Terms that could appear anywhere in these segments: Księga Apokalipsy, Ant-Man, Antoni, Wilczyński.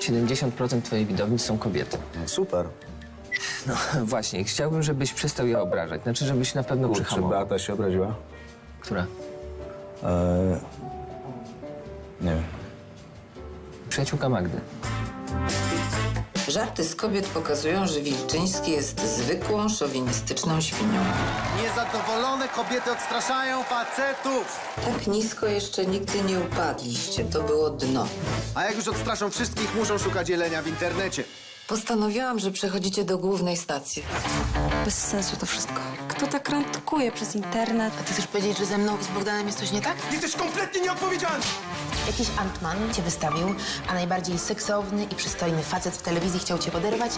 70% twojej widowni są kobiety. No, super. No właśnie, chciałbym, żebyś przestał je obrażać. Znaczy, żebyś na pewno przyhamował. Czy Beata się obraziła? Która? Nie wiem. Przyjaciółka Magdy. Żarty z kobiet pokazują, że Wilczyński jest zwykłą, szowinistyczną świnią. Niezadowolone kobiety odstraszają facetów! Tak nisko jeszcze nigdy nie upadliście. To było dno. A jak już odstraszą wszystkich, muszą szukać jelenia w internecie. Postanowiłam, że przechodzicie do głównej stacji. Bez sensu to wszystko. Kto tak randkuje przez internet? A ty chcesz powiedzieć, że ze mną i z Bogdanem jest coś nie tak? Jesteś kompletnie nieodpowiedzialny! Jakiś Ant-Man cię wystawił, a najbardziej seksowny i przystojny facet w telewizji chciał cię poderwać.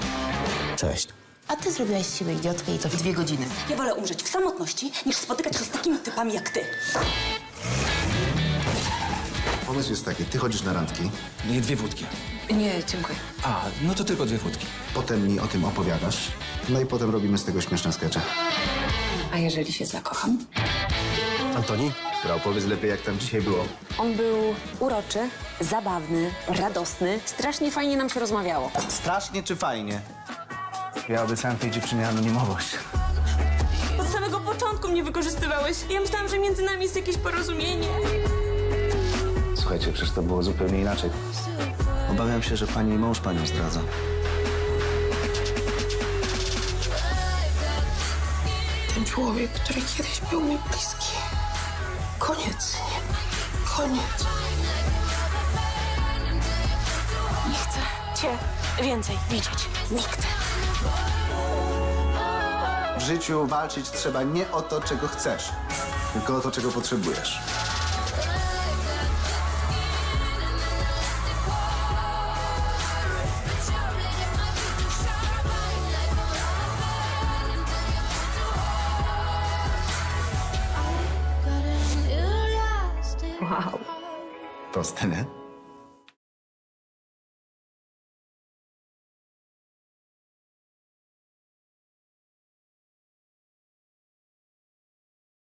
Cześć. A ty zrobiłaś z siebie idiotkę i to w 2 godziny. Ja wolę umrzeć w samotności, niż spotykać się z takimi typami jak ty. Pomysł jest taki, ty chodzisz na randki. Nie, 2 wódki. Nie, dziękuję. A, no to tylko 2 wódki. Potem mi o tym opowiadasz, no i potem robimy z tego śmieszne skecze. A jeżeli się zakocham? Antoni? Brał, powiedz lepiej, jak tam dzisiaj było. On był uroczy, zabawny, radosny. Strasznie fajnie nam się rozmawiało. Strasznie czy fajnie? Ja obiecałem tej dziewczynie anonimowość. Od samego początku mnie wykorzystywałeś. Ja myślałam, że między nami jest jakieś porozumienie. Słuchajcie, przecież to było zupełnie inaczej. Obawiam się, że pani mąż panią zdradza. Ten człowiek, który kiedyś był mi bliski. Koniec, nie? Koniec. Nie chcę cię więcej widzieć. Nigdy. W życiu walczyć trzeba nie o to, czego chcesz, tylko o to, czego potrzebujesz. Wow. Proste, nie?